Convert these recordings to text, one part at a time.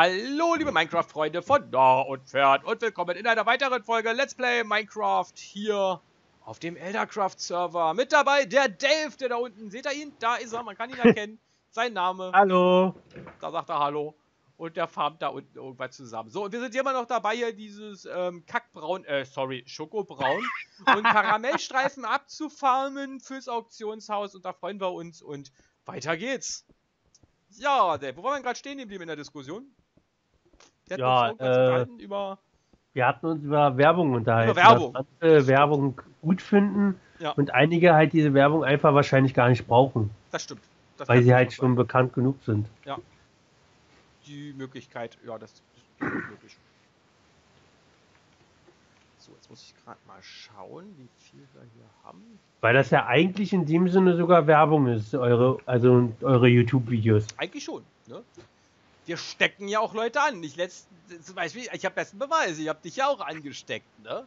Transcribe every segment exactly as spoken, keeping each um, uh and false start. Hallo liebe Minecraft-Freunde von nah und fern und willkommen in einer weiteren Folge Let's Play Minecraft hier auf dem Eldercraft-Server. Mit dabei der Dave, der da unten, seht ihr ihn? Da ist er, man kann ihn erkennen. Sein Name. Hallo. Da sagt er Hallo. Und der farmt da unten irgendwas zusammen. So, und wir sind hier immer noch dabei, hier dieses ähm, Kackbraun, äh, sorry, Schokobraun und Karamellstreifen abzufarmen fürs Auktionshaus. Und da freuen wir uns und weiter geht's. Ja, Dave, wo waren wir gerade stehen geblieben in der Diskussion? Wir ja, äh, über wir hatten uns über Werbung unterhalten. Über Werbung. Dass manche Werbung gut finden ja. Und einige halt diese Werbung einfach wahrscheinlich gar nicht brauchen. Das stimmt. Das weil sie halt schon sein. bekannt genug sind. Ja. Die Möglichkeit, ja, das ist möglich. So, jetzt muss ich gerade mal schauen, wie viel wir hier haben. Weil das ja eigentlich in dem Sinne sogar Werbung ist, eure, also eure YouTube-Videos. Eigentlich schon, ne? Wir stecken ja auch Leute an. Ich letzten, zum Beispiel, ich habe besten Beweis, ich habe dich ja auch angesteckt, ne?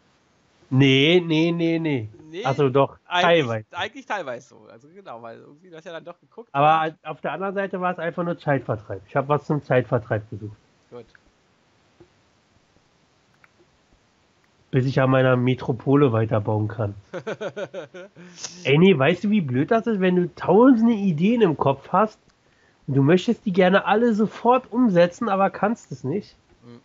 Nee, nee, nee, nee. nee also doch, eigentlich, teilweise. Eigentlich teilweise so. Also genau, weil irgendwie du hast ja dann doch geguckt. Aber auf der anderen Seite war es einfach nur Zeitvertreib. Ich habe was zum Zeitvertreib gesucht. Gut. Bis ich an meiner Metropole weiterbauen kann. Ey, nee, weißt du, wie blöd das ist, wenn du tausende Ideen im Kopf hast und du möchtest die gerne alle sofort umsetzen, aber kannst es nicht? Mhm.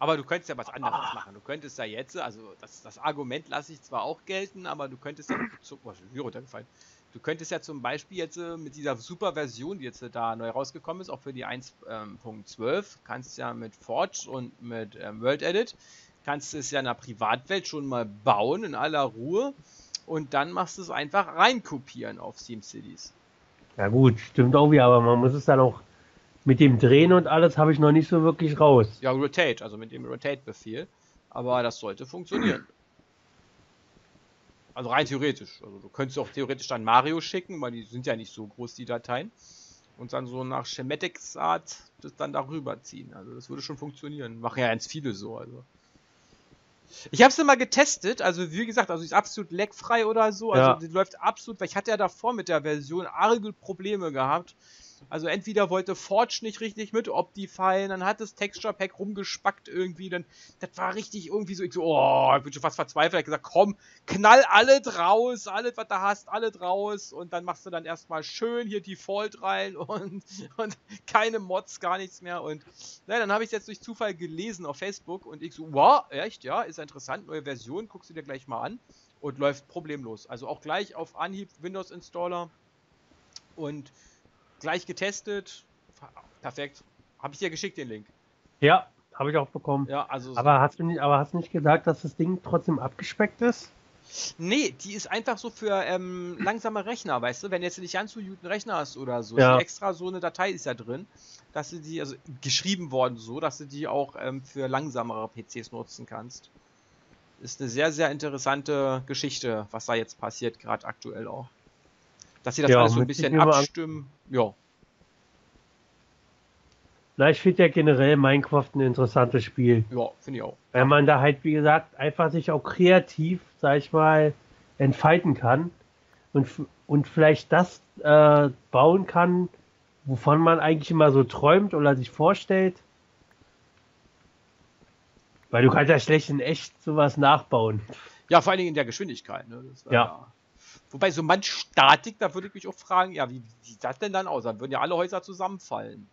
Aber du könntest ja was anderes ah. machen. Du könntest ja jetzt, also das, das Argument lasse ich zwar auch gelten, aber du könntest ja, so, oh, mir runtergefallen. Du könntest ja zum Beispiel jetzt mit dieser super Version, die jetzt da neu rausgekommen ist, auch für die eins Punkt zwölf, kannst ja mit Forge und mit ähm, WorldEdit, kannst es ja in der Privatwelt schon mal bauen, in aller Ruhe, und dann machst du es einfach reinkopieren auf SimCities. Ja gut, stimmt auch wieder, aber man muss es dann auch mit dem Drehen und alles habe ich noch nicht so wirklich raus. Ja, Rotate, also mit dem Rotate-Befehl. Aber das sollte funktionieren. Also rein theoretisch. Also du könntest auch theoretisch dann Mario schicken, weil die sind ja nicht so groß, die Dateien. Und dann so nach Schematics-Art das dann darüber ziehen. Also das würde schon funktionieren. Machen ja ganz viele so. Also ich habe es mal getestet, also wie gesagt, also ist absolut lagfrei oder so, also ja. Die läuft absolut, weil ich hatte ja davor mit der Version arge Probleme gehabt, also entweder wollte Forge nicht richtig mit Optifine, dann hat das Texture Pack rumgespackt irgendwie, dann, das war richtig irgendwie so, ich so, oh, ich bin schon fast verzweifelt, ich hab gesagt, komm, knall alles raus, alles, was du hast, alles raus, und dann machst du dann erstmal schön hier Default rein und, und keine Mods, gar nichts mehr, und na, dann habe ich es jetzt durch Zufall gelesen auf Facebook, und ich so, wow, echt, ja, ist ein interessant, neue Version, guckst du dir gleich mal an und läuft problemlos. Also auch gleich auf Anhieb Windows Installer und gleich getestet. Perfekt. Habe ich dir geschickt den Link? Ja, habe ich auch bekommen. Ja, also aber, so hast du nicht, aber hast du nicht gesagt, dass das Ding trotzdem abgespeckt ist? Nee, die ist einfach so für ähm, langsame Rechner, weißt du, wenn jetzt nicht ganz so guten Rechner hast oder so, ja. Ist extra so eine Datei ist ja drin, dass du die, also geschrieben worden so, dass du die auch ähm, für langsamere P Cs nutzen kannst. Ist eine sehr, sehr interessante Geschichte, was da jetzt passiert, gerade aktuell auch. Dass sie das ja, alles so ein bisschen abstimmen, ja. Na, ich finde ja generell Minecraft ein interessantes Spiel. Ja, finde ich auch. Weil man da halt, wie gesagt, einfach sich auch kreativ, sag ich mal, entfalten kann und, und vielleicht das äh, bauen kann, wovon man eigentlich immer so träumt oder sich vorstellt. Weil du kannst ja schlecht in echt sowas nachbauen. Ja, vor allen Dingen in der Geschwindigkeit. Ne? Das war ja. ja. Wobei so manch Statik, da würde ich mich auch fragen, ja, wie, wie sieht das denn dann aus? Dann würden ja alle Häuser zusammenfallen.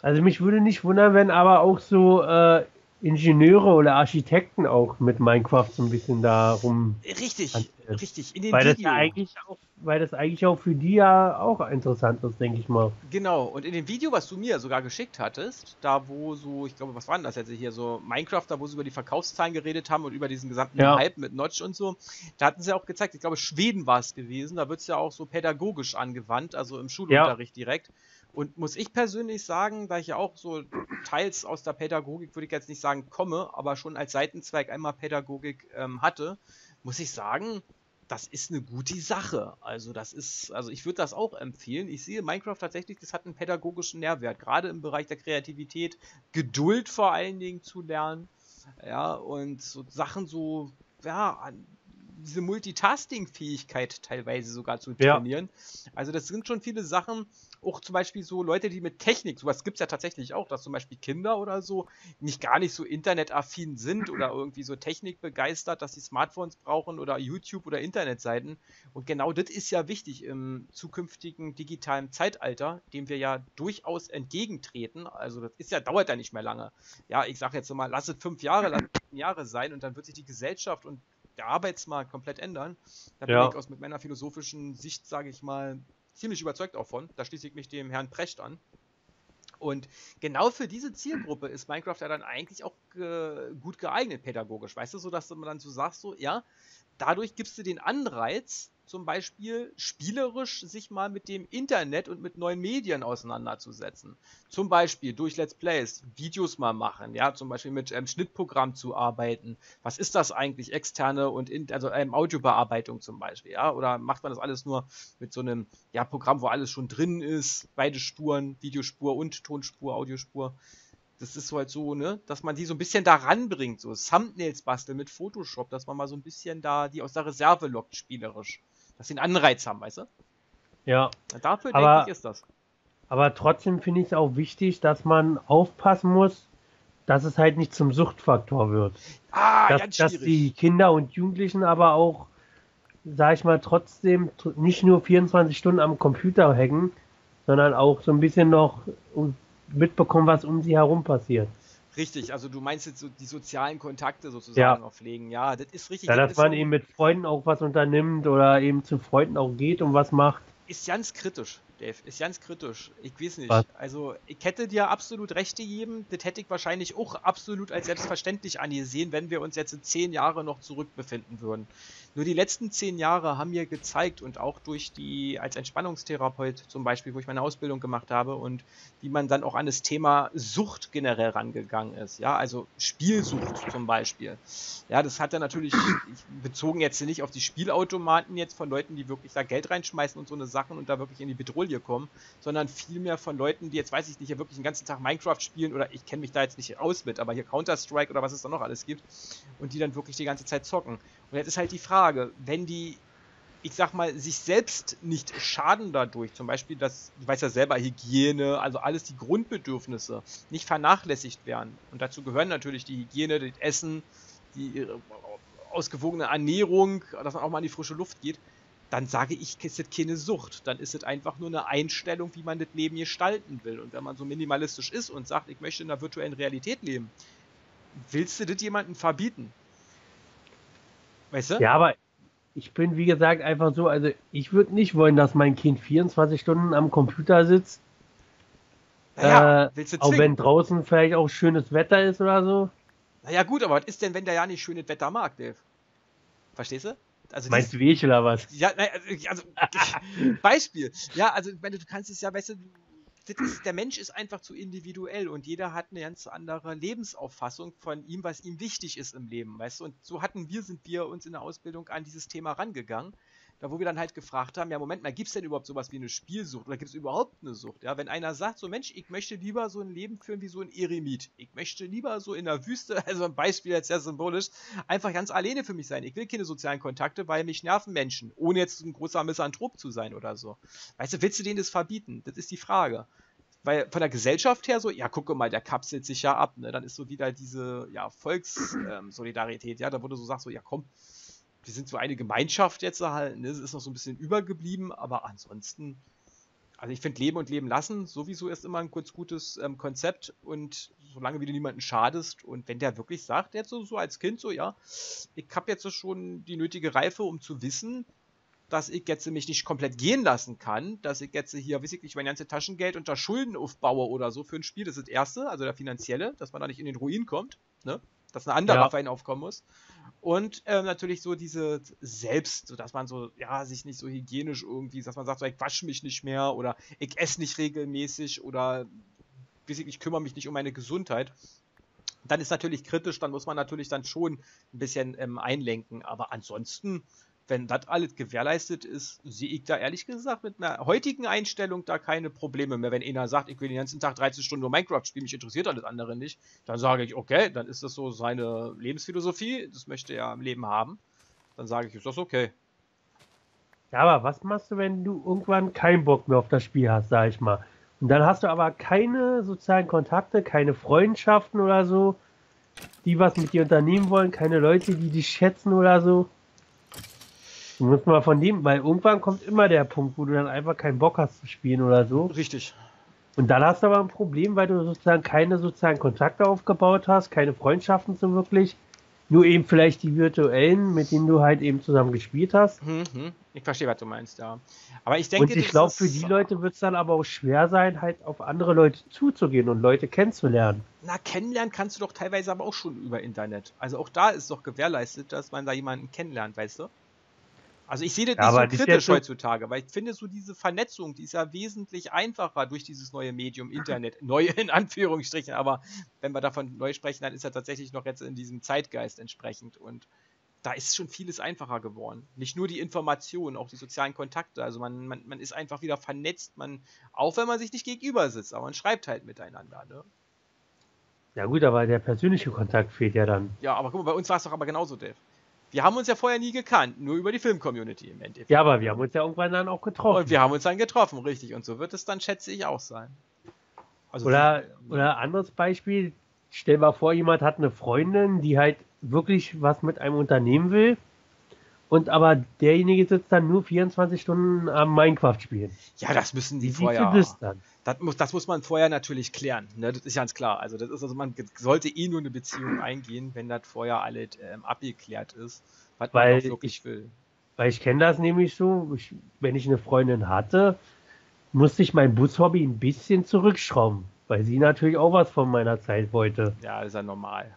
Also mich würde nicht wundern, wenn aber auch so äh, Ingenieure oder Architekten auch mit Minecraft so ein bisschen da rum... Richtig, anstellen. richtig. In den weil, das ja eigentlich auch, weil das eigentlich auch für die ja auch interessant ist, denke ich mal. Genau, und in dem Video, was du mir sogar geschickt hattest, da wo so, ich glaube, was waren das jetzt hier, so Minecraft, da wo sie über die Verkaufszahlen geredet haben und über diesen gesamten ja. Hype mit Notch und so, da hatten sie ja auch gezeigt, ich glaube, Schweden war es gewesen, da wird es ja auch so pädagogisch angewandt, also im Schulunterricht ja. direkt. Und muss ich persönlich sagen, da ich ja auch so teils aus der Pädagogik, würde ich jetzt nicht sagen komme, aber schon als Seitenzweig einmal Pädagogik ähm, hatte, muss ich sagen, das ist eine gute Sache. Also das ist, also ich würde das auch empfehlen. Ich sehe Minecraft tatsächlich, das hat einen pädagogischen Nährwert, gerade im Bereich der Kreativität, Geduld vor allen Dingen zu lernen, ja, und so Sachen so, ja, diese Multitasking-Fähigkeit teilweise sogar zu trainieren. Ja. Also das sind schon viele Sachen, auch zum Beispiel so Leute, die mit Technik, sowas gibt es ja tatsächlich auch, dass zum Beispiel Kinder oder so nicht gar nicht so internetaffin sind oder irgendwie so technikbegeistert, dass sie Smartphones brauchen oder YouTube oder Internetseiten. Und genau das ist ja wichtig im zukünftigen digitalen Zeitalter, dem wir ja durchaus entgegentreten. Also das ist ja, dauert ja nicht mehr lange. Ja, ich sage jetzt nochmal, lass es fünf Jahre, lass es zehn Jahre sein und dann wird sich die Gesellschaft und der Arbeitsmarkt komplett ändern. Da bin ja. ich aus mit meiner philosophischen Sicht, sage ich mal, ziemlich überzeugt auch von. Da schließe ich mich dem Herrn Precht an. Und genau für diese Zielgruppe ist Minecraft ja dann eigentlich auch äh, gut geeignet pädagogisch. Weißt du, so dass man dann so sagt, so, ja, dadurch gibst du den Anreiz, zum Beispiel spielerisch sich mal mit dem Internet und mit neuen Medien auseinanderzusetzen. Zum Beispiel durch Let's Plays Videos mal machen, ja, zum Beispiel mit einem ähm, Schnittprogramm zu arbeiten. Was ist das eigentlich? Externe und in, also ähm, Audiobearbeitung zum Beispiel, ja, oder macht man das alles nur mit so einem ja, Programm, wo alles schon drin ist, beide Spuren, Videospur und Tonspur, Audiospur. Das ist halt so, ne, dass man die so ein bisschen da ranbringt, so Thumbnails basteln mit Photoshop, dass man mal so ein bisschen da die aus der Reserve lockt, spielerisch. Dass sie einen Anreiz haben, weißt du? Ja. Dafür, aber, denke ich, ist das. Aber trotzdem finde ich es auch wichtig, dass man aufpassen muss, dass es halt nicht zum Suchtfaktor wird. Ah, dass, ganz schwierig. Dass die Kinder und Jugendlichen aber auch, sag ich mal, trotzdem nicht nur vierundzwanzig Stunden am Computer hängen, sondern auch so ein bisschen noch mitbekommen, was um sie herum passiert. Richtig, also du meinst jetzt so die sozialen Kontakte sozusagen ja. auch pflegen, ja, das ist richtig. Ja, dass das man so eben mit Freunden auch was unternimmt oder eben zu Freunden auch geht und was macht. Ist ganz kritisch, Dave, ist ganz kritisch, ich weiß nicht, was? Also ich hätte dir absolut recht gegeben, das hätte ich wahrscheinlich auch absolut als selbstverständlich angesehen, wenn wir uns jetzt in zehn Jahre noch zurückbefinden würden. Nur die letzten zehn Jahre haben mir gezeigt und auch durch die, als Entspannungstherapeut zum Beispiel, wo ich meine Ausbildung gemacht habe und wie man dann auch an das Thema Sucht generell rangegangen ist, ja, also Spielsucht zum Beispiel. Ja, das hat dann natürlich, bezogen jetzt nicht auf die Spielautomaten jetzt von Leuten, die wirklich da Geld reinschmeißen und so eine Sachen und da wirklich in die Bedrohung kommen, sondern vielmehr von Leuten, die jetzt, weiß ich nicht, ja wirklich den ganzen Tag Minecraft spielen oder ich kenne mich da jetzt nicht aus mit, aber hier Counter-Strike oder was es da noch alles gibt und die dann wirklich die ganze Zeit zocken. Und jetzt ist halt die Frage, wenn die, ich sag mal, sich selbst nicht schaden dadurch, zum Beispiel, dass, du weißt ja selber, Hygiene, also alles die Grundbedürfnisse, nicht vernachlässigt werden. Und dazu gehören natürlich die Hygiene, das Essen, die ausgewogene Ernährung, dass man auch mal in die frische Luft geht, dann sage ich, ist das keine Sucht. Dann ist es einfach nur eine Einstellung, wie man das Leben gestalten will. Und wenn man so minimalistisch ist und sagt, ich möchte in der virtuellen Realität leben, willst du das jemandem verbieten? Weißt du? Ja, aber ich bin, wie gesagt, einfach so, also ich würde nicht wollen, dass mein Kind vierundzwanzig Stunden am Computer sitzt. Naja, äh, willst du zwingen? Auch wenn draußen vielleicht auch schönes Wetter ist oder so. Naja gut, aber was ist denn, wenn der ja nicht schönes Wetter mag, Dave? Verstehst du? Also meinst du wie ich oder was? Ja, naja, also Beispiel. Ja, also ich meine, du kannst es ja, weißt du, das ist, der Mensch ist einfach zu individuell und jeder hat eine ganz andere Lebensauffassung von ihm, was ihm wichtig ist im Leben, weißt du? Und so hatten wir, sind wir uns in der Ausbildung an dieses Thema rangegangen, da wo wir dann halt gefragt haben, ja Moment mal, gibt es denn überhaupt sowas wie eine Spielsucht oder gibt es überhaupt eine Sucht? Ja, wenn einer sagt, so Mensch, ich möchte lieber so ein Leben führen wie so ein Eremit, ich möchte lieber so in der Wüste, also ein Beispiel jetzt sehr symbolisch, einfach ganz alleine für mich sein, ich will keine sozialen Kontakte, weil mich nerven Menschen, ohne jetzt ein großer Misanthrop zu sein oder so. Weißt du, willst du denen das verbieten? Das ist die Frage. Weil von der Gesellschaft her so, ja, gucke mal, der kapselt sich ja ab, ne? Dann ist so wieder diese, ja, Volkssolidarität, ähm, ja, da wo du so sagst, so, ja komm, wir sind so eine Gemeinschaft jetzt erhalten, es ist noch so ein bisschen übergeblieben, aber ansonsten, also ich finde Leben und Leben lassen sowieso ist immer ein kurz gutes ähm, Konzept und solange wie du niemanden schadest und wenn der wirklich sagt, jetzt so, so als Kind so, ja, ich habe jetzt so schon die nötige Reife, um zu wissen, dass ich jetzt mich nicht komplett gehen lassen kann, dass ich jetzt hier, weiß ich nicht, mein ganzes Taschengeld unter Schulden aufbaue oder so für ein Spiel, das ist das Erste, also der Finanzielle, dass man da nicht in den Ruin kommt, ne? Dass eine andere auf einen aufkommen muss. Und ähm, natürlich so diese Selbst, so dass man so, ja, sich nicht so hygienisch irgendwie, dass man sagt, so, ich wasche mich nicht mehr oder ich esse nicht regelmäßig oder weiß ich, ich kümmere mich nicht um meine Gesundheit. Dann ist natürlich kritisch, dann muss man natürlich dann schon ein bisschen ähm, einlenken. Aber ansonsten, wenn das alles gewährleistet ist, sehe ich da ehrlich gesagt mit einer heutigen Einstellung da keine Probleme mehr. Wenn einer sagt, ich will den ganzen Tag dreizehn Stunden nur Minecraft spielen, mich interessiert alles andere nicht, dann sage ich, okay, dann ist das so seine Lebensphilosophie, das möchte er im Leben haben. dann sage ich, ist das okay. Ja, aber was machst du, wenn du irgendwann keinen Bock mehr auf das Spiel hast, sag ich mal. Und dann hast du aber keine sozialen Kontakte, keine Freundschaften oder so, die was mit dir unternehmen wollen, keine Leute, die dich schätzen oder so. Du musst mal von dem, weil irgendwann kommt immer der Punkt, wo du dann einfach keinen Bock hast zu spielen oder so. Richtig. Und dann hast du aber ein Problem, weil du sozusagen keine sozialen Kontakte aufgebaut hast, keine Freundschaften so wirklich, nur eben vielleicht die virtuellen, mit denen du halt eben zusammen gespielt hast. Mhm, ich verstehe, was du meinst, ja. Aber ich denke, und ich glaube, für die Leute wird es dann aber auch schwer sein, halt auf andere Leute zuzugehen und Leute kennenzulernen. Na, kennenlernen kannst du doch teilweise aber auch schon über Internet. Also auch da ist doch gewährleistet, dass man da jemanden kennenlernt, weißt du? Also ich sehe das ja nicht so kritisch heutzutage, weil ich finde so diese Vernetzung, die ist ja wesentlich einfacher durch dieses neue Medium Internet. Neue in Anführungsstrichen, aber wenn wir davon neu sprechen, dann ist ja tatsächlich noch jetzt in diesem Zeitgeist entsprechend. Und da ist schon vieles einfacher geworden. Nicht nur die Informationen, auch die sozialen Kontakte. Also man, man, man ist einfach wieder vernetzt, man, auch wenn man sich nicht gegenüber sitzt, aber man schreibt halt miteinander, ne? Ja gut, aber der persönliche Kontakt fehlt ja dann. Ja, aber guck mal, bei uns war es doch aber genauso, Dave. Wir haben uns ja vorher nie gekannt, nur über die Film-Community im Endeffekt. Ja, aber wir haben uns ja irgendwann dann auch getroffen. Und wir haben uns dann getroffen, richtig. Und so wird es dann, schätze ich, auch sein. Also oder so, oder anderes Beispiel, stell mal vor, jemand hat eine Freundin, die halt wirklich was mit einem unternehmen will. Und aber derjenige sitzt dann nur vierundzwanzig Stunden am Minecraft spielen. Ja, das müssen die vorher. Wie siehst du das dann? Das muss, das muss man vorher natürlich klären, ne? Das ist ganz klar. Also das ist, also man sollte eh nur eine Beziehung eingehen, wenn das vorher alles ähm, abgeklärt ist, was weil man auch wirklich ich, will. Weil ich kenne das nämlich so, ich, wenn ich eine Freundin hatte, musste ich mein Bushobby ein bisschen zurückschrauben, weil sie natürlich auch was von meiner Zeit wollte. Ja, ist ja normal.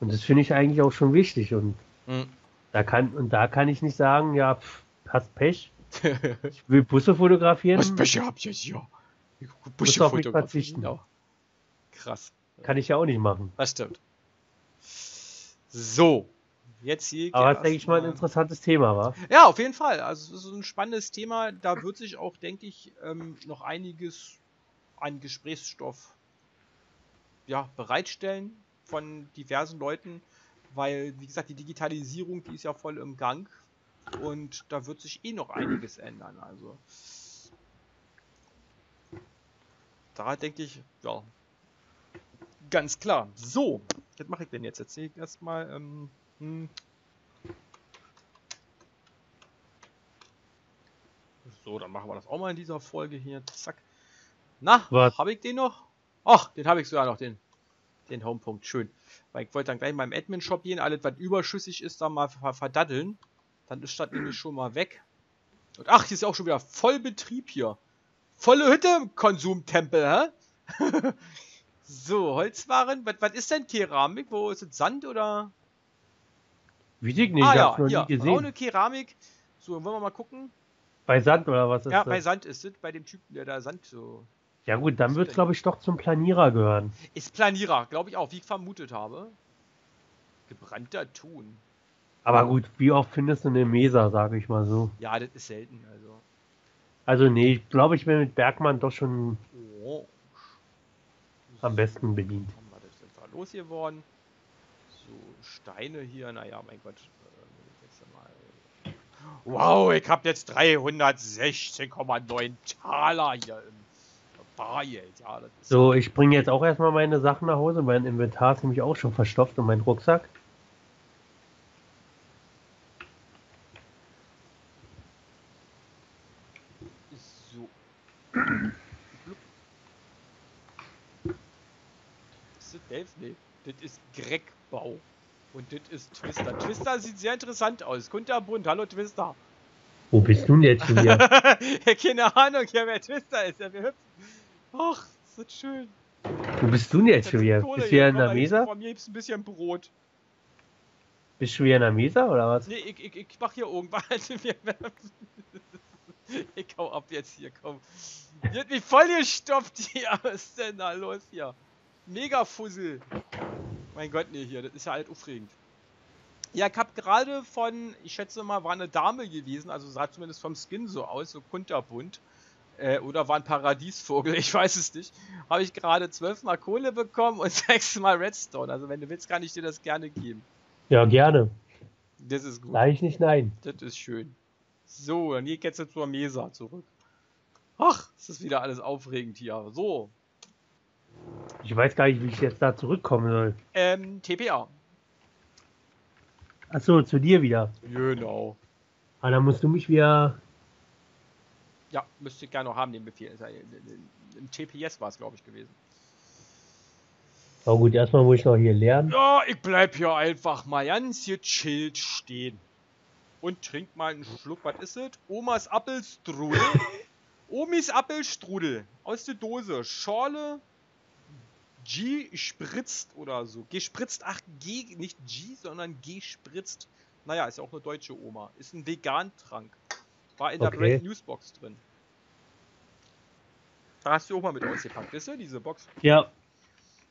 Und das finde ich eigentlich auch schon wichtig. Und, mhm. da, kann, und da kann ich nicht sagen, ja, pff, hast Pech. Ich will Busse fotografieren. Was Bücher habt ihr hier? Busse fotografieren. Auf mich verzichten. Genau. Krass. Kann ich ja auch nicht machen. Das stimmt. So. Jetzt hier. Aber das ist, denke ich mal, ein interessantes Thema, war? Ja, auf jeden Fall. Also, es ist ein spannendes Thema. Da wird sich auch, denke ich, ähm, noch einiges an Gesprächsstoff ja, bereitstellen von diversen Leuten, weil, wie gesagt, die Digitalisierung, die ist ja voll im Gang. Und da wird sich eh noch einiges ändern, also da denke ich, ja, ganz klar. So, was mache ich denn jetzt? Jetzt sehe ich erstmal, ähm, hm. So, dann machen wir das auch mal in dieser Folge hier, zack. Na, habe ich den noch? Ach, den habe ich sogar noch, den, den Homepunkt, schön. Weil ich wollte dann gleich mal im Admin-Shop gehen, alles, was überschüssig ist, dann mal verdaddeln. Dann ist das nämlich schon mal weg. Und ach, hier ist ja auch schon wieder Vollbetrieb hier. Volle Hütte im Konsumtempel, hä? So, Holzwaren. Was ist denn Keramik? Wo ist das? Sand oder? Wie dick nicht, ah, ich ja, hab's noch hier, nie gesehen. Braune Keramik. So, wollen wir mal gucken. Bei Sand oder was ist ja, das? Ja, bei Sand ist es. Bei dem Typen, der da Sand so... Ja gut, dann wird es, glaube ich, doch zum Planierer gehören. Ist Planierer, glaube ich auch, wie ich vermutet habe. Gebrannter Ton. Aber gut, wie oft findest du eine Mesa, sage ich mal so? Ja, das ist selten. Also, also nee, ich glaube, ich bin mit Bergmann doch schon oh. am besten bedient. Was ist denn da los geworden? So Steine hier, naja, mein Gott. Wow, ich habe jetzt dreihundertsechzehn Komma neun Taler hier im Bargeld. Ja, so, ich bringe jetzt auch erstmal meine Sachen nach Hause. Mein Inventar ist nämlich auch schon verstopft und mein Rucksack. Nee, das ist Greg Bau und das ist Twister. Twister sieht sehr interessant aus. Kunterbunt, hallo Twister. Wo bist du denn jetzt hier? Ja, keine Ahnung, ja, wer Twister ist. Ja, wir hüpfen. Ach, ist das schön. Wo bist du denn jetzt schon wieder? Bist du hier in der Mesa? Von mir gibt's ein bisschen Brot. Bist du hier in der Mesa oder was? Nee, ich, ich, ich mach hier irgendwas. Ich hau ab jetzt hier, komm. Die hat mich voll gestopft hier. Was ist denn da los hier? Mega Fussel. Mein Gott, nee, hier, das ist ja halt aufregend. Ja, ich habe gerade von, ich schätze mal, war eine Dame gewesen, also sah zumindest vom Skin so aus, so kunterbunt. Äh, oder war ein Paradiesvogel, ich weiß es nicht. Habe ich gerade zwölfmal Kohle bekommen und sechsmal Redstone. Also wenn du willst, kann ich dir das gerne geben. Ja, gerne. Das ist gut. Nein, ich nicht, nein. Das ist schön. So, dann geht es jetzt zur Mesa zurück. Ach, es ist wieder alles aufregend hier. So. Ich weiß gar nicht, wie ich jetzt da zurückkommen soll. Ähm, T P A. Achso, zu dir wieder. Genau. Ah, dann musst du mich wieder... Ja, müsste ich gerne noch haben, den Befehl. Im T P S war es, glaube ich, gewesen. Aber gut, erstmal muss ich noch hier lernen. Ja, ich bleib hier einfach mal ganz gechillt stehen. Und trink mal einen Schluck, was ist das? Omas Appelstrudel. Omis Appelstrudel. Aus der Dose. Schorle. G spritzt oder so. Gespritzt, ach, G, nicht G, sondern G spritzt. Naja, ist ja auch eine deutsche Oma. Ist ein Vegan-Trank. War in der okay. Break Newsbox drin. Da hast du auch mal mit ausgepackt, wisst ihr, diese Box? Ja.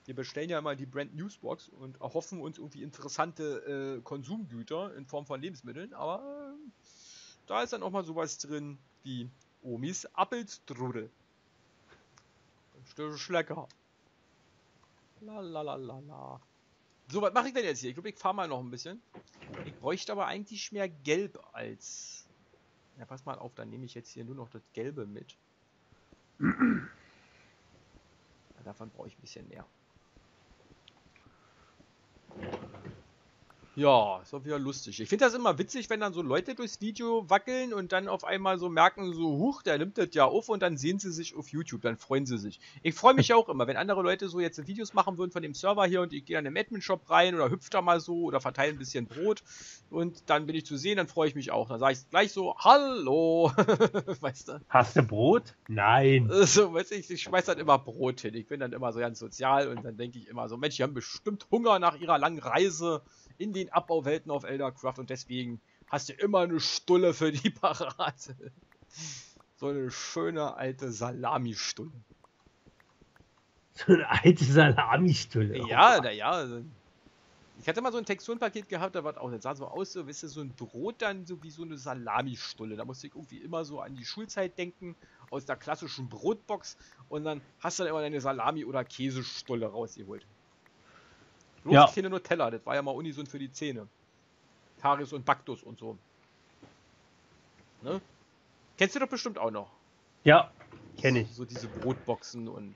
Wir bestellen ja immer die Brand Newsbox und erhoffen uns irgendwie interessante äh, Konsumgüter in Form von Lebensmitteln, aber äh, da ist dann auch mal sowas drin wie Omis Appelstrudel. Ein Stück Schlecker. Lalalala. So, was mache ich denn jetzt hier? Ich glaube, ich fahre mal noch ein bisschen. Ich bräuchte aber eigentlich mehr Gelb als... Ja, pass mal auf, dann nehme ich jetzt hier nur noch das Gelbe mit. Davon brauche ich ein bisschen mehr. Ja, ist doch wieder lustig. Ich finde das immer witzig, wenn dann so Leute durchs Video wackeln und dann auf einmal so merken, so, huch, der nimmt das ja auf und dann sehen sie sich auf YouTube, dann freuen sie sich. Ich freue mich ja auch immer, wenn andere Leute so jetzt Videos machen würden von dem Server hier und ich gehe dann im Admin-Shop rein oder hüpfe da mal so oder verteile ein bisschen Brot und dann bin ich zu sehen, dann freue ich mich auch. Dann sage ich gleich so, hallo, weißt du? Hast du Brot? Nein. So, weißt du, ich schmeiß dann immer Brot hin. Ich bin dann immer so ganz sozial und dann denke ich immer so, Mensch, die haben bestimmt Hunger nach ihrer langen Reise in den Abbauwelten auf Eldercraft und deswegen hast du immer eine Stulle für die Parade. So eine schöne alte Salami-Stulle. So eine alte Salami-Stulle? Ja, naja. Ich hatte mal so ein Texturenpaket gehabt, da war auch, das sah so aus, so, weißt du, so ein Brot dann so wie so eine Salami-Stulle. Da musste ich irgendwie immer so an die Schulzeit denken, aus der klassischen Brotbox und dann hast du dann immer deine Salami- oder Käsestulle rausgeholt. Bloß ja. Keine Nutella, das war ja mal ungesund für die Zähne. Karies und Baktus und so. Ne? Kennst du doch bestimmt auch noch. Ja, kenne ich. So, so diese Brotboxen und...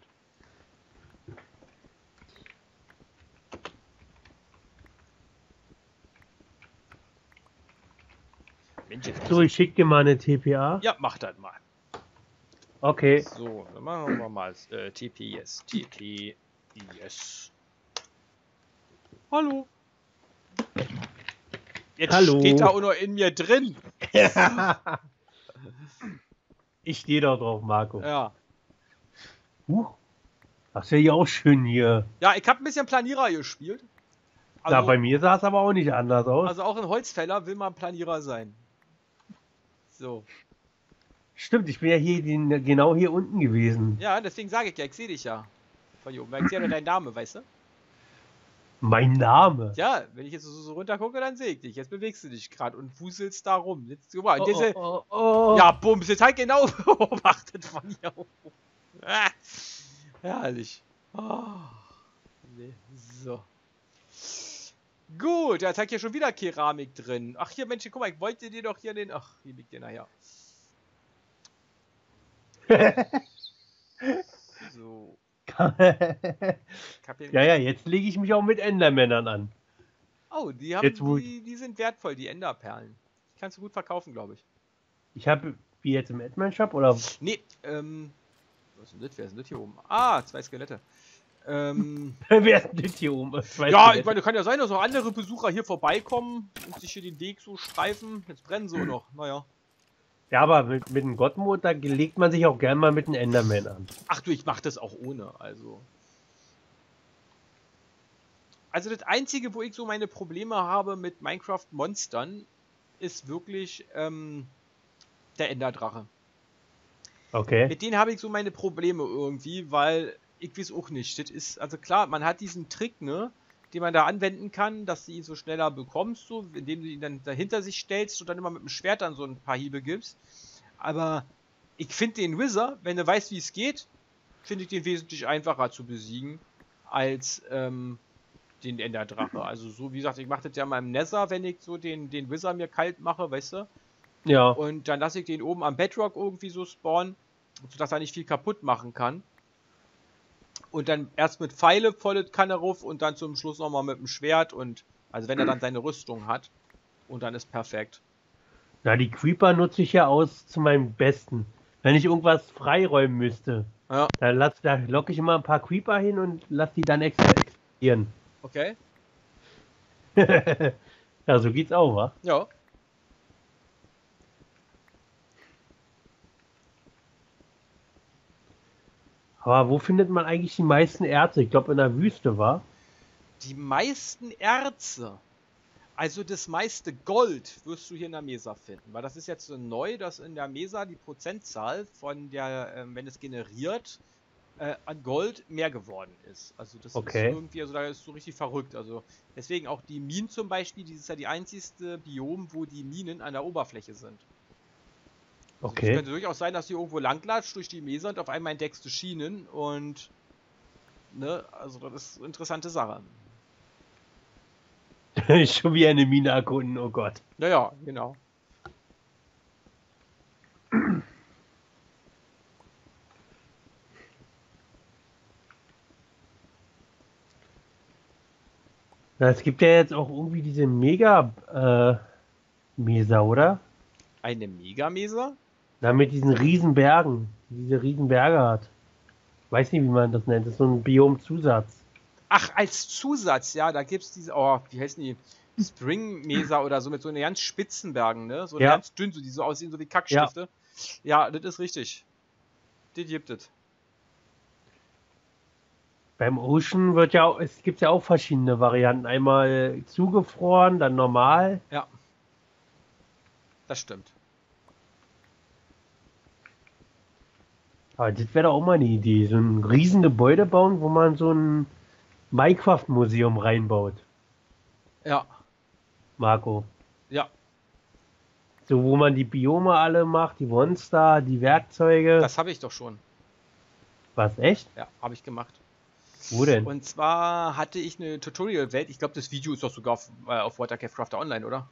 Mensch, so, ich schick dir mal eine T P A. Ja, mach das mal. Okay. So, dann machen wir mal äh, T P S. T P S. Hallo. Jetzt Hallo. Steht da auch noch in mir drin. Ich stehe da drauf, Marco. Ja. Huch. Das ist ja hier auch schön hier. Ja, ich habe ein bisschen Planierer gespielt. Also, na, bei mir sah es aber auch nicht anders aus. Also auch ein Holzfäller will man Planierer sein. So. Stimmt, ich bin ja hier den, genau hier unten gewesen. Ja, deswegen sage ich ja, ich sehe dich ja. Von hier oben, weil ich sehe ja deinen Namen, weißt du? Mein Name. Ja, wenn ich jetzt so, so runter gucke, dann sehe ich dich. Jetzt bewegst du dich gerade und wuselst da rum. Jetzt, guck mal, oh, diese, oh, oh, oh. Ja, bums, jetzt halt genau beobachtet von hier oben. Ah, herrlich. Oh, nee, so. Gut, jetzt hat hier schon wieder Keramik drin. Ach hier, Mensch, guck mal, ich wollte dir doch hier den... Ach, hier liegt der nachher. So. Ja, ja, jetzt lege ich mich auch mit Endermännern an. Oh, die, haben, jetzt, die, die sind wertvoll, die Enderperlen. Die kannst du gut verkaufen, glaube ich. Ich habe, wie jetzt im Admin-Shop, oder? Nee, ähm, was ist denn das? Wer ist denn das hier oben? Ah, zwei Skelette. Ähm, Wer ist denn das hier oben? Zwei ja, Skelette. Ich meine, kann ja sein, dass auch andere Besucher hier vorbeikommen und sich hier den Weg so streifen. Jetzt brennen sie noch, naja. Ja, aber mit, mit dem Gottmod, da legt man sich auch gerne mal mit einem Enderman an. Ach du, ich mach das auch ohne, also. Also das Einzige, wo ich so meine Probleme habe mit Minecraft-Monstern, ist wirklich ähm, der Enderdrache. Okay. Mit denen habe ich so meine Probleme irgendwie, weil ich weiß auch nicht. Das ist, also klar, man hat diesen Trick, ne? Den man da anwenden kann, dass du ihn so schneller bekommst, so, indem du ihn dann dahinter sich stellst und dann immer mit dem Schwert dann so ein paar Hiebe gibst. Aber ich finde den Wither, wenn du weißt, wie es geht, finde ich den wesentlich einfacher zu besiegen, als ähm, den Enderdrache. Also so, wie gesagt, ich mache das ja mal im Nether, wenn ich so den, den Wither mir kalt mache, weißt du? Ja. Und dann lasse ich den oben am Bedrock irgendwie so spawnen, sodass er nicht viel kaputt machen kann. Und dann erst mit Pfeile volle Kanne rauf und dann zum Schluss nochmal mit dem Schwert und, also wenn er dann seine Rüstung hat, und dann ist perfekt. Na, die Creeper nutze ich ja aus zu meinem Besten. Wenn ich irgendwas freiräumen müsste, ja. da, lass, da locke ich immer ein paar Creeper hin und lasse die dann extra explodieren. Okay. Ja, so geht's auch, wa? Ja. Aber wo findet man eigentlich die meisten Erze? Ich glaube in der Wüste, wa? Die meisten Erze? Also das meiste Gold wirst du hier in der Mesa finden. Weil das ist jetzt so neu, dass in der Mesa die Prozentzahl von der, äh, wenn es generiert, äh, an Gold mehr geworden ist. Also das okay. ist irgendwie, also da ist so richtig verrückt. Also deswegen auch die Minen zum Beispiel, die ist ja die einzigste Biom, wo die Minen an der Oberfläche sind. Also okay. Es könnte durchaus sein, dass du irgendwo langlatscht durch die Mesa und auf einmal entdeckst du Schienen und, ne, also das ist eine interessante Sache. Schon wie eine Mine erkunden, oh Gott. Naja, genau. Na, es gibt ja jetzt auch irgendwie diese Mega-Mesa, äh, oder? Eine Mega-Mesa? Na, mit diesen riesen Bergen, diese riesen Berge hat. Ich weiß nicht, wie man das nennt, das ist so ein Biom-Zusatz. Ach, als Zusatz, ja, da gibt es diese, oh, wie heißen die? Spring-Mesa oder so, mit so einer ganz spitzen Bergen, ne? So ja. ganz dünn, so, die so aussehen, so wie Kackstifte. Ja, ja, das ist richtig. Die gibt es. Beim Ocean wird ja auch, es gibt ja auch verschiedene Varianten. Einmal zugefroren, dann normal. Ja. Das stimmt. Aber das wäre doch auch mal eine Idee, so ein riesen Gebäude bauen, wo man so ein Minecraft-Museum reinbaut. Ja. Marco. Ja. So, wo man die Biome alle macht, die Monster, die Werkzeuge. Das habe ich doch schon. Was, echt? Ja, habe ich gemacht. Wo denn? Und zwar hatte ich eine Tutorial-Welt. Ich glaube, das Video ist doch sogar auf, äh, auf WatercaveCrafter online, oder?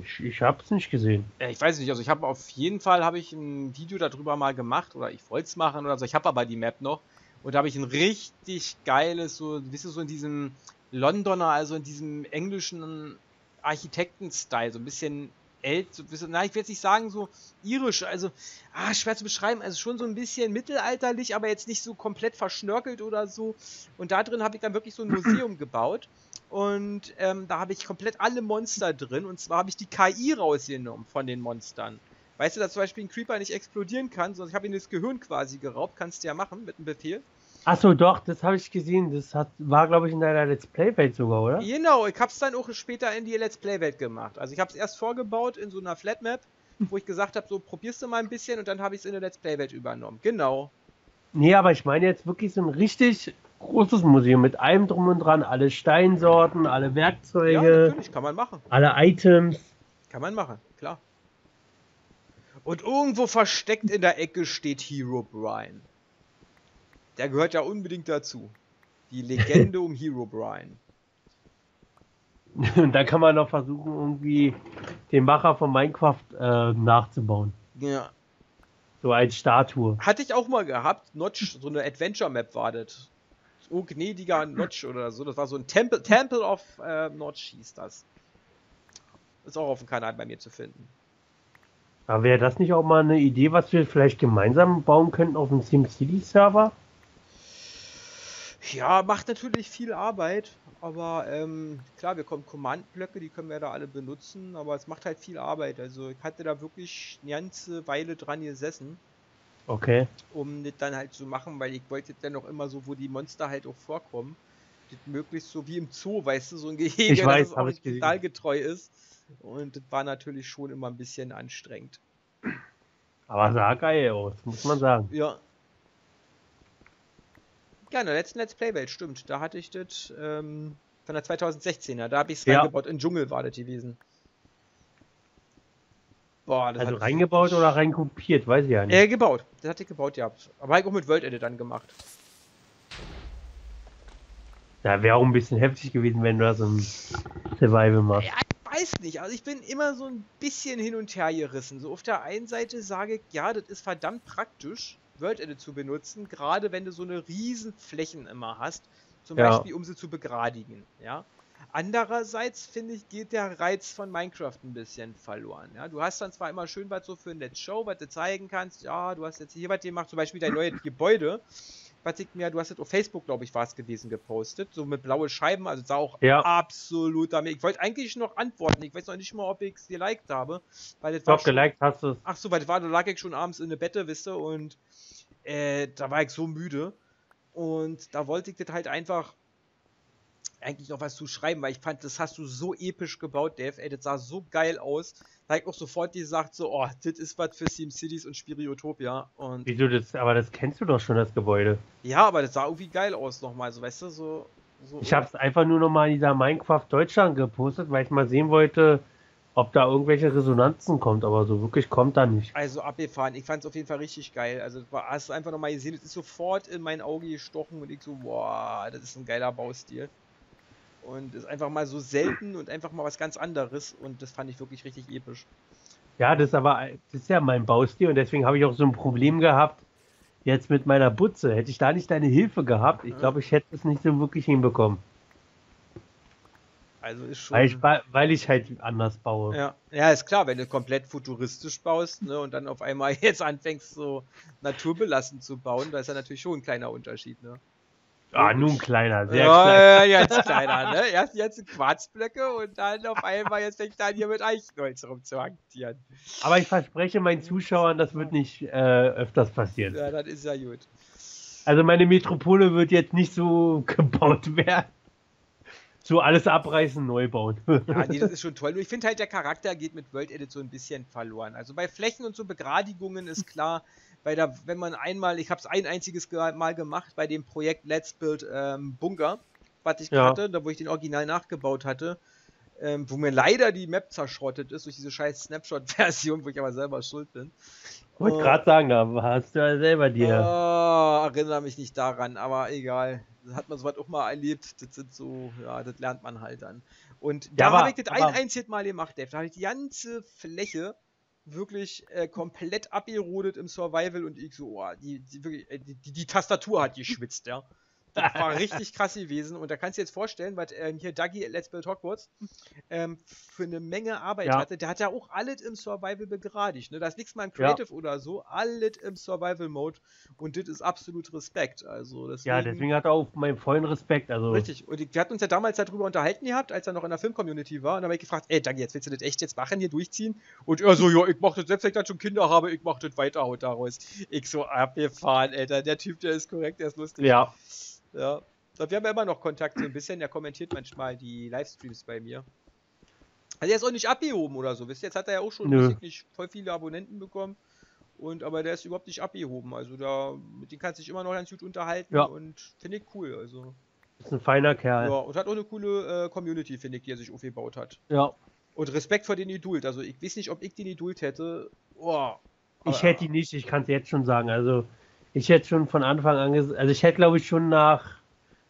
Ich, ich habe es nicht gesehen. Äh, ich weiß nicht. Also ich habe auf jeden Fall habe ich ein Video darüber mal gemacht oder ich wollte es machen oder so. Ich habe aber die Map noch. Und da habe ich ein richtig geiles, so, wisst ihr, so in diesem Londoner, also in diesem englischen Architekten-Style, so ein bisschen älter, so ein bisschen, na, ich will jetzt nicht sagen, so irisch, also, ah, schwer zu beschreiben, also schon so ein bisschen mittelalterlich, aber jetzt nicht so komplett verschnörkelt oder so. Und da drin habe ich dann wirklich so ein Museum gebaut. Und ähm, da habe ich komplett alle Monster drin. Und zwar habe ich die K I rausgenommen von den Monstern. Weißt du, dass zum Beispiel ein Creeper nicht explodieren kann, sondern ich habe ihm das Gehirn quasi geraubt. Kannst du ja machen mit einem Befehl. Achso, doch, das habe ich gesehen. Das hat, war, glaube ich, in deiner Let's Play-Welt sogar, oder? Genau, ich habe es dann auch später in die Let's Play-Welt gemacht. Also ich habe es erst vorgebaut in so einer Flatmap, wo ich gesagt habe, so probierst du mal ein bisschen und dann habe ich es in der Let's Play-Welt übernommen. Genau. Nee, aber ich meine jetzt wirklich so ein richtig großes Museum mit allem drum und dran. Alle Steinsorten, alle Werkzeuge. Ja, natürlich, kann man machen. Alle Items. Kann man machen, klar. Und irgendwo versteckt in der Ecke steht Herobrine. Der gehört ja unbedingt dazu. Die Legende um Herobrine. Und da kann man noch versuchen, irgendwie den Macher von Minecraft äh, nachzubauen. Ja. So als Statue. Hatte ich auch mal gehabt. Notch, so eine Adventure-Map war das. Oh, gnädiger Notch oder so. Das war so ein Temple, Temple of äh, Notch hieß das. Ist auch auf dem Kanal bei mir zu finden. Aber wäre das nicht auch mal eine Idee, was wir vielleicht gemeinsam bauen könnten auf dem SimCity-Server? Ja, macht natürlich viel Arbeit, aber ähm, klar, wir kommen Command-Blöcke, die können wir da alle benutzen, aber es macht halt viel Arbeit. Also ich hatte da wirklich eine ganze Weile dran gesessen. Okay. Um das dann halt zu machen, weil ich wollte dann auch immer so, wo die Monster halt auch vorkommen, das möglichst so wie im Zoo, weißt du, so ein Gehege, ich weiß, das auch originalgetreu ist. Und das war natürlich schon immer ein bisschen anstrengend. Aber sah geil aus, muss man sagen. Ja. Ja, in der letzten Let's Play-Welt, stimmt. Da hatte ich das ähm, von der zweitausendsechzehner. Da habe ich es ja reingebaut. In Dschungel war das gewesen. Boah, das also reingebaut oder reinkopiert, weiß ich ja nicht. Äh, gebaut. Das hatte ich gebaut, ja. Aber habe ich auch mit WorldEdit dann gemacht. Ja, wäre auch ein bisschen heftig gewesen, wenn du da so ein Survival machst. Ja, ich weiß nicht. Also ich bin immer so ein bisschen hin und her gerissen. So auf der einen Seite sage ich, ja, das ist verdammt praktisch, WorldEdit zu benutzen, gerade wenn du so eine riesen Flächen immer hast. Zum ja. Beispiel, um sie zu begradigen. Ja. Andererseits, finde ich, geht der Reiz von Minecraft ein bisschen verloren. Ja. Du hast dann zwar immer schön was so für eine Show, was du zeigen kannst. Ja, du hast jetzt hier was gemacht, zum Beispiel dein neues Gebäude. Was ich mir, du hast das auf Facebook, glaube ich, war es gewesen, gepostet. So mit blauen Scheiben, also sah auch ja. absolut damit. Ich wollte eigentlich noch antworten. Ich weiß noch nicht mal, ob ich es geliked habe. Weil das ich glaube, geliked hast du. Ach so, weil das war, da lag ich schon abends in der Bette, wisst ihr, und äh, da war ich so müde. Und da wollte ich das halt einfach eigentlich noch was zu schreiben, weil ich fand, das hast du so episch gebaut, Dave. Ey, das sah so geil aus. Da hab ich auch sofort gesagt, so, oh, das ist was für SimCities und Spiriotopia. Und wieso das? Aber das kennst du doch schon, das Gebäude. Ja, aber das sah irgendwie geil aus nochmal, so, weißt du, so. so ich hab's einfach nur nochmal in dieser Minecraft Deutschland gepostet, weil ich mal sehen wollte, ob da irgendwelche Resonanzen kommt, aber so wirklich kommt da nicht. Also abgefahren, ich fand es auf jeden Fall richtig geil. Also du hast einfach nochmal gesehen, es ist sofort in mein Auge gestochen und ich so, wow, das ist ein geiler Baustil. Und ist einfach mal so selten und einfach mal was ganz anderes und das fand ich wirklich richtig episch. Ja, das ist aber, das ist ja mein Baustil und deswegen habe ich auch so ein Problem gehabt, jetzt mit meiner Butze. Hätte ich da nicht deine Hilfe gehabt, ich glaube, ich hätte es nicht so wirklich hinbekommen. Also ist schon... Weil ich, weil ich halt anders baue. Ja. ja, ist klar, wenn du komplett futuristisch baust, ne, und dann auf einmal jetzt anfängst, so naturbelassen zu bauen, da ist ja natürlich schon ein kleiner Unterschied. Ne? Ah, nun kleiner, sehr ja, kleiner. Ja, jetzt kleiner. Ne? Erst jetzt Quarzblöcke und dann auf einmal, jetzt fängt er an, hier mit Eichenholz rumzuhantieren. Aber ich verspreche meinen Zuschauern, das wird nicht äh, öfters passieren. Ja, das ist ja gut. Also meine Metropole wird jetzt nicht so gebaut werden. So alles abreißen, neu bauen. Ja, nee, das ist schon toll. Nur ich finde halt, der Charakter geht mit WorldEdit so ein bisschen verloren. Also bei Flächen und so Begradigungen ist klar, weil da, wenn man einmal, ich habe es ein einziges Mal gemacht bei dem Projekt Let's Build ähm, Bunker, was ich ja. hatte, da wo ich den Original nachgebaut hatte, ähm, wo mir leider die Map zerschrottet ist durch diese scheiß Snapshot-Version, wo ich aber selber schuld bin. Ich wollte gerade sagen, da hast du ja selber dir. Oh, erinnere mich nicht daran, aber egal. Das hat man sowas auch mal erlebt. Das sind so, ja, das lernt man halt dann. Und ja, da habe ich das aber ein einziges Mal gemacht, Dave. Da habe ich die ganze Fläche wirklich äh, komplett abgerodet im Survival und ich so, oh, die, die, wirklich, die, die, die Tastatur hat geschwitzt, ja. Das war richtig krass gewesen und da kannst du dir jetzt vorstellen, was ähm, hier Dagi Let's Build Hogwarts ähm, für eine Menge Arbeit ja. hatte. Der hat ja auch alles im Survival begradigt. Ne? Da ist nichts mal im Creative ja. oder so, alles im Survival-Mode und das ist absolut Respekt. Also deswegen, ja, deswegen hat er auch meinen vollen Respekt. Also richtig, und wir hatten uns ja damals darüber unterhalten gehabt, als er noch in der Film-Community war und da habe ich gefragt, ey Dagi, jetzt willst du das echt jetzt machen, hier durchziehen? Und er so, ja, ich mach das, selbst wenn ich dann schon Kinder habe, ich mach das weiter, haut daraus. Ich so, abgefahren, Alter, der Typ, der ist korrekt, der ist lustig. Ja. Ja, wir haben ja immer noch Kontakt so ein bisschen, der kommentiert manchmal die Livestreams bei mir. Also er ist auch nicht abgehoben oder so, wisst ihr, jetzt hat er ja auch schon nicht voll viele Abonnenten bekommen, und aber der ist überhaupt nicht abgehoben, also da, mit dem kannst du dich immer noch ganz gut unterhalten ja. und finde ich cool, also. Ist ein feiner Kerl. Ja, und hat auch eine coole äh, Community, finde ich, die er sich aufgebaut hat. Ja. Und Respekt vor den Idult, also ich weiß nicht, ob ich den Idult hätte, oh. Ich hätte ihn nicht, ich kann es jetzt schon sagen, also. Ich hätte schon von Anfang an, also ich hätte glaube ich schon nach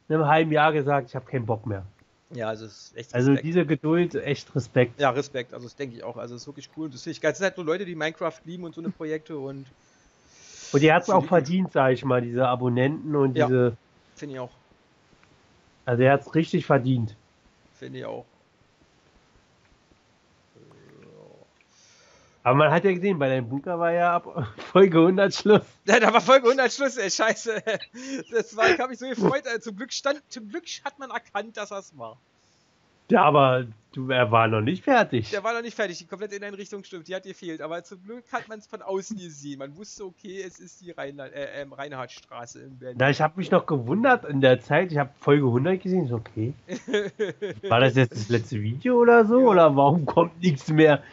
einem halben Jahr gesagt, ich habe keinen Bock mehr. Ja, also es ist echt Respekt. Also diese Geduld, echt Respekt. Ja, Respekt, also das denke ich auch, also es ist wirklich cool. Das sind halt nur Leute, die Minecraft lieben und so eine Projekte und... Und die hat es auch verdient, sage ich mal, diese Abonnenten und ja, diese... finde ich auch. Also er hat es richtig verdient. Finde ich auch. Aber man hat ja gesehen, bei deinem Bunker war ja ab Folge hundert Schluss. Ja, da war Folge hundert Schluss, ey, scheiße. Das war, ich habe mich so gefreut, zum Glück stand, zum Glück hat man erkannt, dass das war. Ja, aber du, er war noch nicht fertig. Der war noch nicht fertig, die komplett in eine Richtung stimmt, die hat dir fehlt. Aber zum Glück hat man es von außen gesehen. Man wusste, okay, es ist die Rheinland, äh, ähm, Reinhardtstraße in Berlin. Na, ich habe mich noch gewundert in der Zeit, ich habe Folge hundert gesehen, ist okay. War das jetzt das letzte Video oder so? Ja. Oder warum kommt nichts mehr?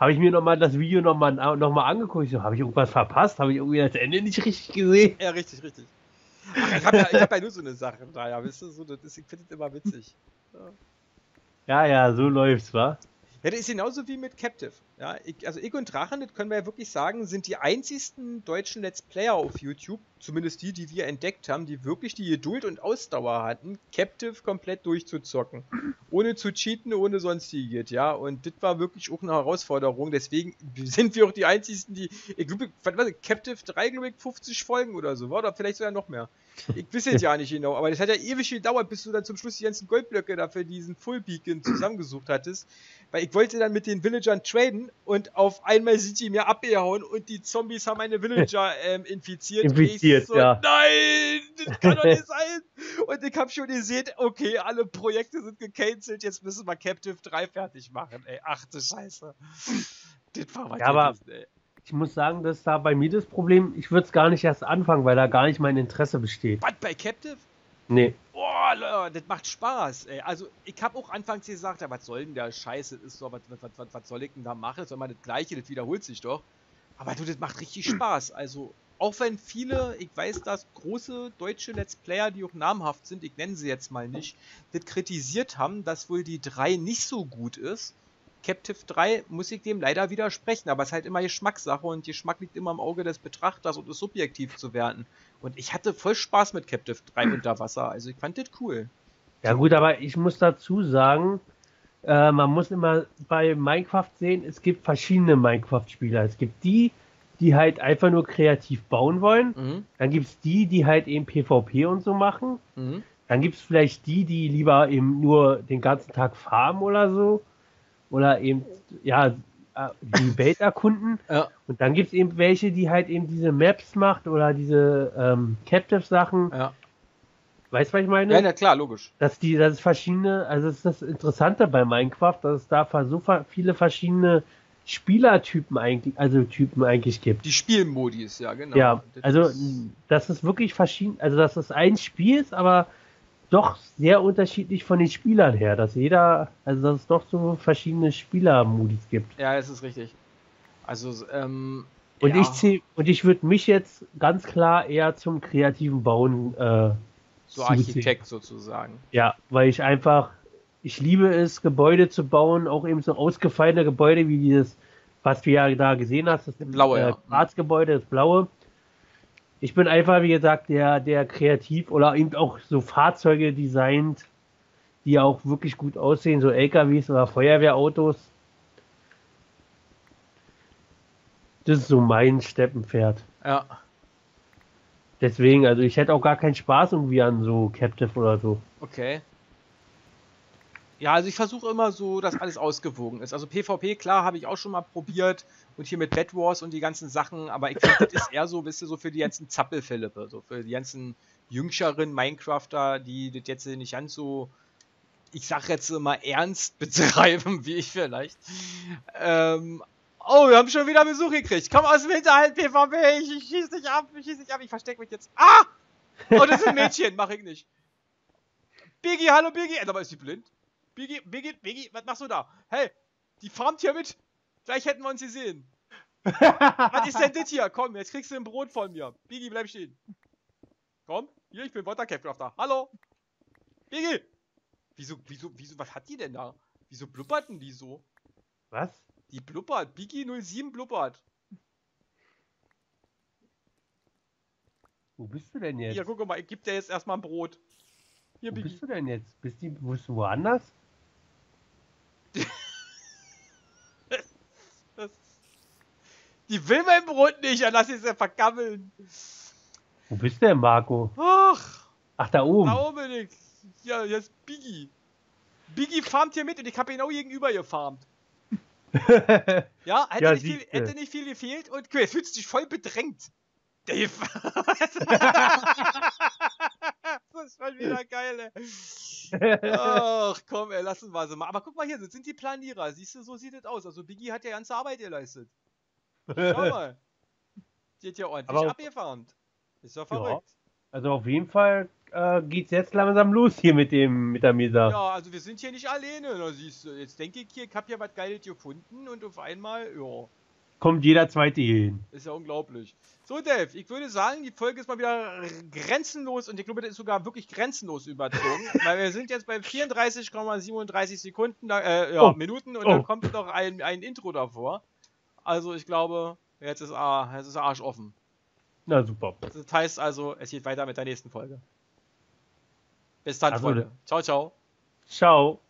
Habe ich mir nochmal das Video nochmal noch mal angeguckt. Ich so, habe ich irgendwas verpasst? Habe ich irgendwie das Ende nicht richtig gesehen? Ja, richtig, richtig. Ach, ich habe ja, hab ja nur so eine Sache da, ja, wisst ihr, so, das ist, ich finde das immer witzig. Ja. ja, ja, so läuft's, wa? Ja, das ist genauso wie mit Captive. Ja, ich, also ich und Drachen, das können wir ja wirklich sagen, sind die einzigsten deutschen Let's Player auf YouTube, zumindest die, die wir entdeckt haben, die wirklich die Geduld und Ausdauer hatten, Captive komplett durchzuzocken. Ohne zu cheaten, ohne sonstiges, ja. Und das war wirklich auch eine Herausforderung, deswegen sind wir auch die einzigsten, die, ich glaube, was war das, Captive drei, glaube ich, fünfzig Folgen oder so, oder vielleicht sogar noch mehr. Ich weiß es ja nicht genau, aber das hat ja ewig gedauert, bis du dann zum Schluss die ganzen Goldblöcke dafür diesen Full Beacon zusammengesucht hattest, weil ich wollte dann mit den Villagern traden und auf einmal sind die mir abgehauen und die Zombies haben meine Villager ähm, infiziert. Infiziert, so, ja. Nein, das kann doch nicht sein. Und ich habe schon gesehen, okay, alle Projekte sind gecancelt, jetzt müssen wir Captive drei fertig machen, ey. Ach du Scheiße. Das war was. Ja, aber ist, ey. Ich muss sagen, das ist da bei mir das Problem, ich würde es gar nicht erst anfangen, weil da gar nicht mein Interesse besteht. Was, bei Captive? Nee. Boah, das macht Spaß, ey. Also, ich habe auch anfangs gesagt, ja, was soll denn der Scheiß, das ist so, was, was, was, was soll ich denn da machen? Das ist immer das Gleiche, das wiederholt sich doch. Aber du, das macht richtig Spaß. Also, auch wenn viele, ich weiß, dass große deutsche Let's Player, die auch namhaft sind, ich nenne sie jetzt mal nicht, das kritisiert haben, dass wohl die drei nicht so gut ist. Captive drei muss ich dem leider widersprechen, aber es ist halt immer Geschmackssache und Geschmack liegt immer im Auge des Betrachters und ist subjektiv zu werten. Und ich hatte voll Spaß mit Captive drei unter Wasser, also ich fand das cool. Ja gut, aber ich muss dazu sagen, äh, man muss immer bei Minecraft sehen, es gibt verschiedene Minecraft-Spieler. Es gibt die, die halt einfach nur kreativ bauen wollen, mhm. Dann gibt es die, die halt eben PvP und so machen, mhm. Dann gibt es vielleicht die, die lieber eben nur den ganzen Tag farmen oder so. Oder eben, ja, die Welt erkunden. Ja. Und dann gibt es eben welche, die halt eben diese Maps macht oder diese ähm, Captive-Sachen. Ja. Weißt du, was ich meine? Ja, na klar, logisch. Dass die, das ist verschiedene, also das ist das Interessante bei Minecraft, dass es da so viele verschiedene Spielertypen eigentlich, also Typen eigentlich gibt. Die Spielmodis, ja, genau. Ja, also das ist wirklich verschieden, also dass es ein Spiel ist, aber doch sehr unterschiedlich von den Spielern her, dass jeder, also dass es doch so verschiedene Spielermodis gibt. Ja, das ist richtig. Also, ähm, und, ja. ich zieh, und ich würde mich jetzt ganz klar eher zum kreativen Bauen äh, so Architekt ziehen. Sozusagen. Ja, weil ich einfach, ich liebe es, Gebäude zu bauen, auch eben so ausgefallene Gebäude wie dieses, was wir ja da gesehen hast, das blaue äh, Quarzgebäude, das blaue. Ich bin einfach, wie gesagt, der, der kreativ oder eben auch so Fahrzeuge designt, die auch wirklich gut aussehen, so L K Ws oder Feuerwehrautos. Das ist so mein Steppenpferd. Ja. Deswegen, also ich hätte auch gar keinen Spaß irgendwie an so Captive oder so. Okay. Ja, also ich versuche immer so, dass alles ausgewogen ist. Also PvP, klar, habe ich auch schon mal probiert und hier mit Bedwars und die ganzen Sachen, aber ich finde, das ist eher so, wisst ihr, so für die ganzen Zappelphilippe, so für die ganzen jüngeren Minecrafter, die das jetzt nicht ganz so, ich sag jetzt immer ernst betreiben, wie ich vielleicht. Ähm, oh, wir haben schon wieder Besuch gekriegt. Komm aus dem Hinterhalt, PvP, ich, ich schieß dich ab, ich schieß dich ab, ich verstecke mich jetzt. Ah! Oh, das ist ein Mädchen, mach ich nicht. Biggie, hallo Biggie. Aber ist die blind? Biggie, Biggie, Biggie, was machst du da? Hey, die farmt hier mit. Gleich hätten wir uns gesehen. Was ist denn das hier? Komm, jetzt kriegst du ein Brot von mir. Biggie, bleib stehen. Komm, hier, ich bin WatercaveCrafter. Hallo. Biggie. Wieso, wieso, wieso, was hat die denn da? Wieso blubberten die so? Was? Die blubbert. Biggie null sieben blubbert. Wo bist du denn jetzt? Ja, guck mal, ich geb dir jetzt erstmal ein Brot. Hier, Biggie. Wo bist du denn jetzt? Bist die, bist du woanders? Das, die will mein Brot nicht, dann lass ich es ja vergammeln. Wo bist du denn, Marco? Ach, Ach da oben. Da oben bin ich. Ja, jetzt Biggie. Biggie farmt hier mit und ich habe genau gegenüber gefarmt. Ja, hätte, ja nicht viel, hätte nicht viel gefehlt und okay, fühlst dich voll bedrängt. Dave. Das ist schon wieder geil, ey. Ach komm, ey, lassen wir sie mal. Aber guck mal hier, das sind die Planierer. Siehst du, so sieht es aus. Also Biggie hat ja ganze Arbeit geleistet. Schau mal. Geht ja ordentlich abgefahren. Ist doch verrückt. Ja. Also auf jeden Fall äh, geht's jetzt langsam los hier mit dem mit der Mesa. Ja, also wir sind hier nicht alleine. Da siehst du. Jetzt denke ich hier, ich habe hier was Geiles gefunden und auf einmal, ja. kommt jeder Zweite hier hin. Ist ja unglaublich. So, Dave, ich würde sagen, die Folge ist mal wieder grenzenlos und der Club ist sogar wirklich grenzenlos überzogen, weil wir sind jetzt bei vierunddreißig Komma siebenunddreißig Sekunden, äh, ja, oh. Minuten und oh. dann kommt noch ein, ein Intro davor. Also, ich glaube, jetzt ist, ah, jetzt ist Arsch offen. Na, super. Das heißt also, es geht weiter mit der nächsten Folge. Bis dann, also, Freunde. Ciao, ciao. Ciao.